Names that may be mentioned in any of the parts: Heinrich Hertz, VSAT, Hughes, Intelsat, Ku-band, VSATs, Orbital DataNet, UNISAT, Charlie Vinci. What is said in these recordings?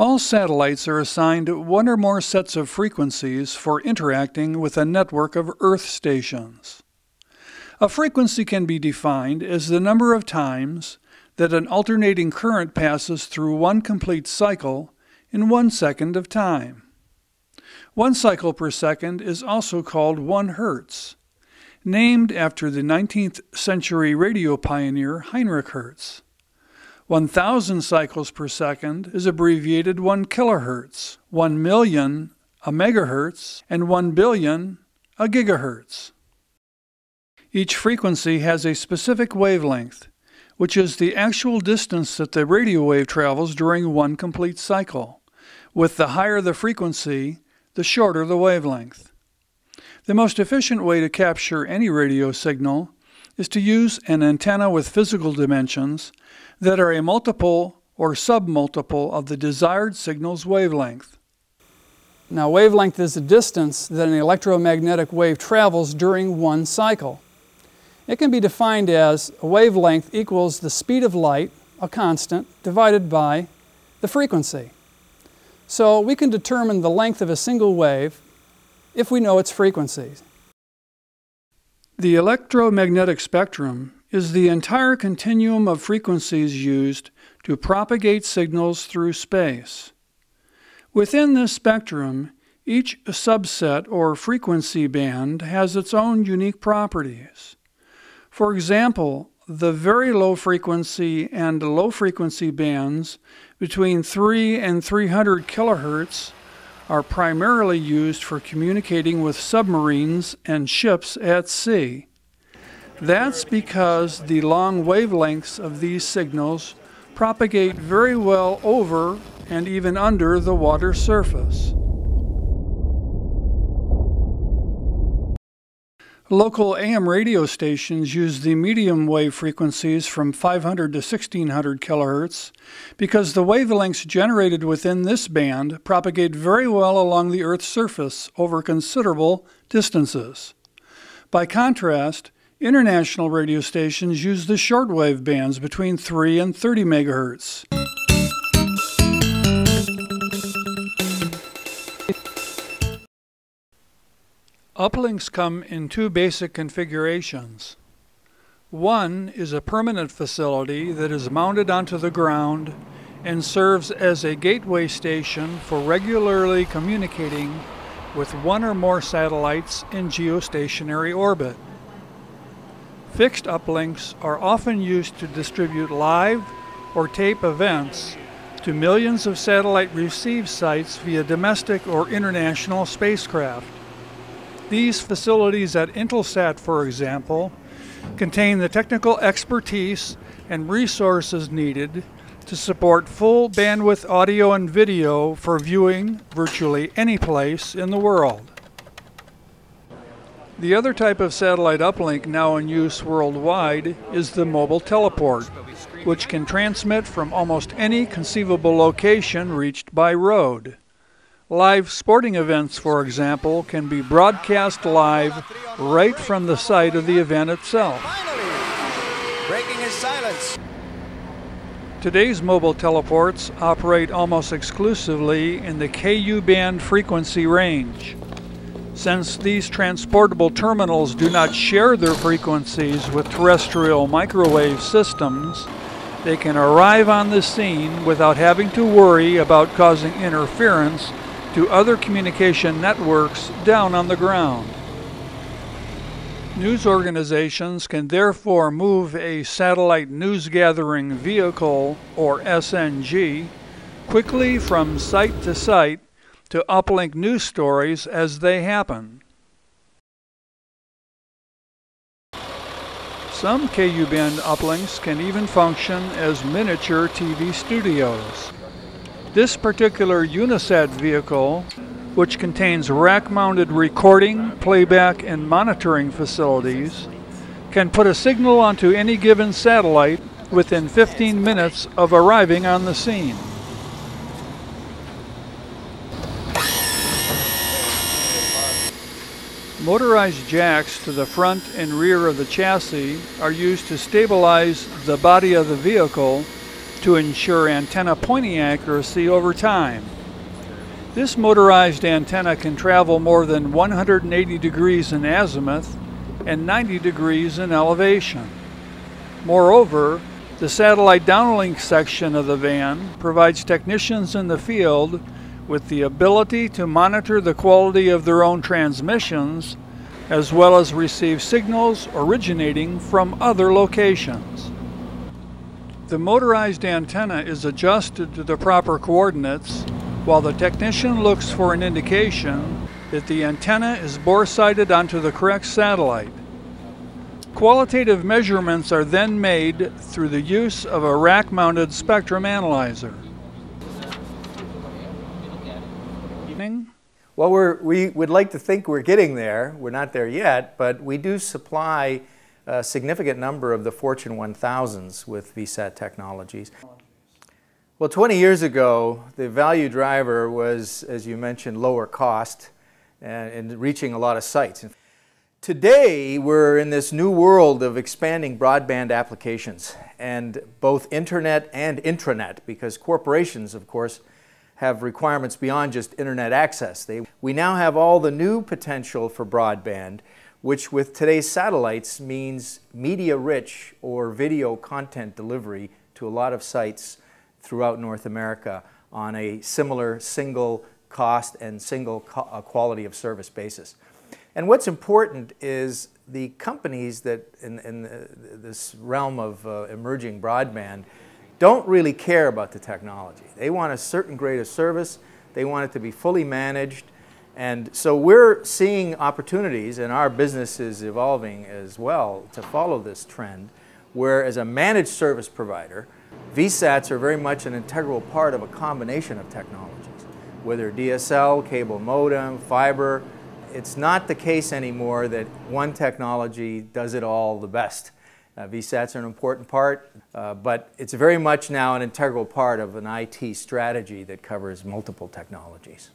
All satellites are assigned one or more sets of frequencies for interacting with a network of Earth stations. A frequency can be defined as the number of times that an alternating current passes through one complete cycle in 1 second of time. 1 cycle per second is also called 1 hertz, named after the 19th century radio pioneer Heinrich Hertz. 1,000 cycles per second is abbreviated 1 kilohertz, 1 million a megahertz, and 1 billion a gigahertz. Each frequency has a specific wavelength, which is the actual distance that the radio wave travels during one complete cycle. With the higher the frequency, the shorter the wavelength. The most efficient way to capture any radio signal is to use an antenna with physical dimensions that are a multiple or submultiple of the desired signal's wavelength. Now, wavelength is the distance that an electromagnetic wave travels during one cycle. It can be defined as a wavelength equals the speed of light, a constant, divided by the frequency. So we can determine the length of a single wave if we know its frequencies. The electromagnetic spectrum is the entire continuum of frequencies used to propagate signals through space. Within this spectrum, each subset or frequency band has its own unique properties. For example, the very low frequency and low frequency bands between 3 and 300 kilohertz are primarily used for communicating with submarines and ships at sea. That's because the long wavelengths of these signals propagate very well over and even under the water surface. Local AM radio stations use the medium wave frequencies from 500 to 1600 kilohertz because the wavelengths generated within this band propagate very well along the Earth's surface over considerable distances. By contrast, international radio stations use the shortwave bands between 3 and 30 megahertz. Uplinks come in two basic configurations. One is a permanent facility that is mounted onto the ground and serves as a gateway station for regularly communicating with one or more satellites in geostationary orbit. Fixed uplinks are often used to distribute live or tape events to millions of satellite receive sites via domestic or international spacecraft. These facilities at Intelsat, for example, contain the technical expertise and resources needed to support full bandwidth audio and video for viewing virtually any place in the world. The other type of satellite uplink now in use worldwide is the mobile teleport, which can transmit from almost any conceivable location reached by road. Live sporting events, for example, can be broadcast live right from the site of the event itself. Finally, breaking his silence. Today's mobile teleports operate almost exclusively in the Ku-band frequency range. Since these transportable terminals do not share their frequencies with terrestrial microwave systems, they can arrive on the scene without having to worry about causing interference to other communication networks down on the ground. News organizations can therefore move a satellite news gathering vehicle, or SNG, quickly from site to site to uplink news stories as they happen. Some Ku-band uplinks can even function as miniature TV studios. This particular UNISAT vehicle, which contains rack-mounted recording, playback, and monitoring facilities, can put a signal onto any given satellite within 15 minutes of arriving on the scene. Motorized jacks to the front and rear of the chassis are used to stabilize the body of the vehicle to ensure antenna pointing accuracy over time. This motorized antenna can travel more than 180 degrees in azimuth and 90 degrees in elevation. Moreover, the satellite downlink section of the van provides technicians in the field with the ability to monitor the quality of their own transmissions, as well as receive signals originating from other locations. The motorized antenna is adjusted to the proper coordinates, while the technician looks for an indication that the antenna is boresighted onto the correct satellite. Qualitative measurements are then made through the use of a rack-mounted spectrum analyzer. Well, we would like to think we're getting there. We're not there yet, but we do supply a significant number of the Fortune 1000s with VSAT technologies. Well, 20 years ago, the value driver was, as you mentioned, lower cost and reaching a lot of sites. Today, we're in this new world of expanding broadband applications, and both internet and intranet, because corporations, of course, have requirements beyond just internet access. We now have all the new potential for broadband, which with today's satellites means media-rich or video content delivery to a lot of sites throughout North America on a similar single cost and single quality of service basis. And what's important is the companies that in this realm of emerging broadband don't really care about the technology. They want a certain grade of service. They want it to be fully managed. And so we're seeing opportunities, and our business is evolving as well to follow this trend, where as a managed service provider, VSATs are very much an integral part of a combination of technologies, whether DSL, cable modem, fiber. It's not the case anymore that one technology does it all the best. VSATs are an important part, but it's very much now an integral part of an IT strategy that covers multiple technologies.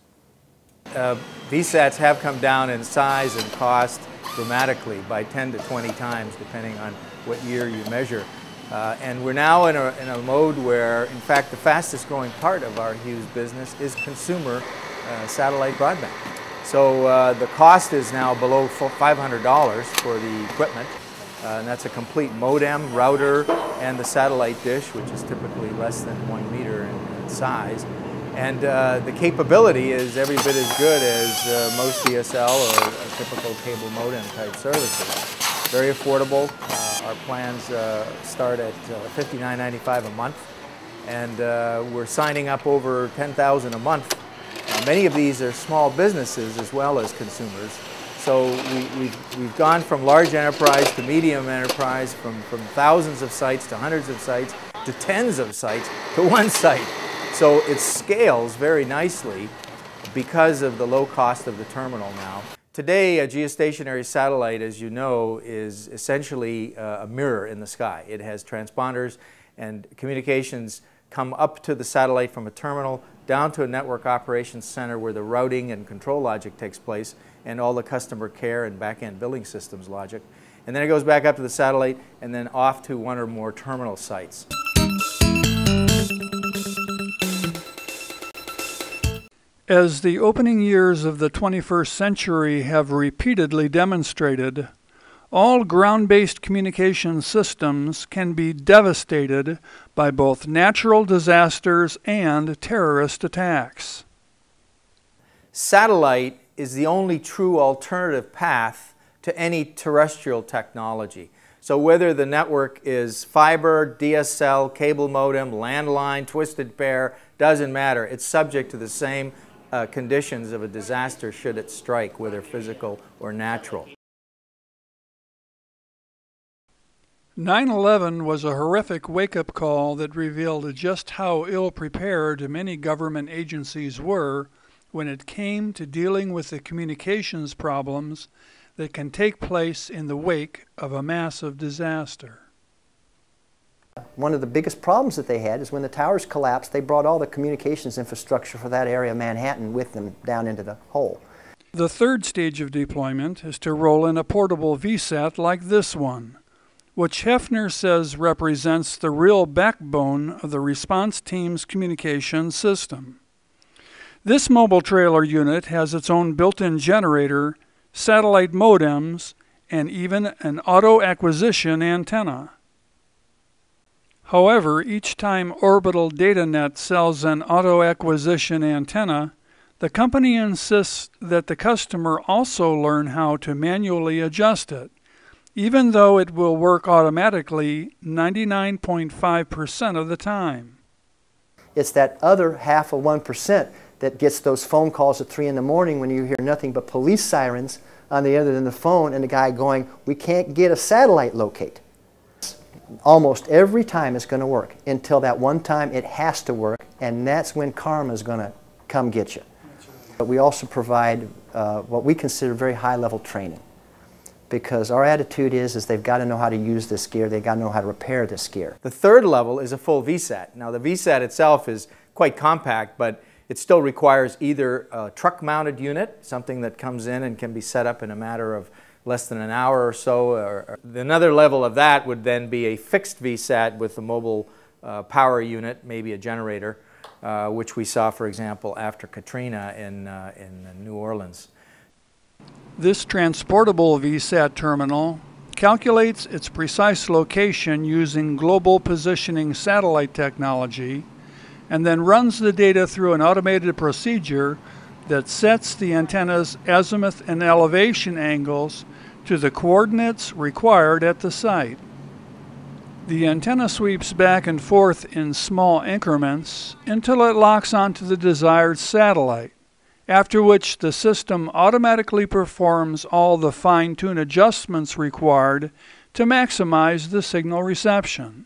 VSATs have come down in size and cost dramatically by 10 to 20 times, depending on what year you measure. And we're now in a mode where, in fact, the fastest growing part of our Hughes business is consumer satellite broadband. So the cost is now below $500 for the equipment. And that's a complete modem, router, and the satellite dish, which is typically less than 1 meter in size. And the capability is every bit as good as most DSL or a typical cable modem type services. Very affordable. Our plans start at $59.95 a month. And we're signing up over 10,000 a month. Many of these are small businesses as well as consumers. So we've gone from large enterprise to medium enterprise, from thousands of sites to hundreds of sites to tens of sites to one site. So it scales very nicely because of the low cost of the terminal now. Today, a geostationary satellite, as you know, is essentially a mirror in the sky. It has transponders, and communications come up to the satellite from a terminal, down to a network operations center where the routing and control logic takes place and all the customer care and back-end billing systems logic. And then it goes back up to the satellite and then off to one or more terminal sites. As the opening years of the 21st century have repeatedly demonstrated, all ground-based communication systems can be devastated by both natural disasters and terrorist attacks. Satellite is the only true alternative path to any terrestrial technology. So whether the network is fiber, DSL, cable modem, landline, twisted pair, doesn't matter. It's subject to the same conditions of a disaster should it strike, whether physical or natural. 9/11 was a horrific wake-up call that revealed just how ill-prepared many government agencies were when it came to dealing with the communications problems that can take place in the wake of a massive disaster. One of the biggest problems that they had is when the towers collapsed, they brought all the communications infrastructure for that area of Manhattan with them down into the hole. The third stage of deployment is to roll in a portable VSAT like this one, which Hefner says represents the real backbone of the response team's communication system. This mobile trailer unit has its own built-in generator, satellite modems, and even an auto-acquisition antenna. However, each time Orbital DataNet sells an auto-acquisition antenna, the company insists that the customer also learn how to manually adjust it, even though it will work automatically 99.5% of the time. It's that other half of 1% that gets those phone calls at 3 in the morning when you hear nothing but police sirens on the other end of the phone and the guy going, "We can't get a satellite locate." Almost every time it's going to work until that one time it has to work, and that's when karma is going to come get you. But we also provide what we consider very high-level training, because our attitude is they've got to know how to use this gear, they've got to know how to repair this gear. The third level is a full VSAT. Now the VSAT itself is quite compact, but it still requires either a truck-mounted unit, something that comes in and can be set up in a matter of less than an hour or so. Or another level of that would then be a fixed VSAT with a mobile power unit, maybe a generator, which we saw, for example, after Katrina in New Orleans. This transportable VSAT terminal calculates its precise location using global positioning satellite technology, and then runs the data through an automated procedure that sets the antenna's azimuth and elevation angles to the coordinates required at the site. The antenna sweeps back and forth in small increments until it locks onto the desired satellite, after which the system automatically performs all the fine-tune adjustments required to maximize the signal reception.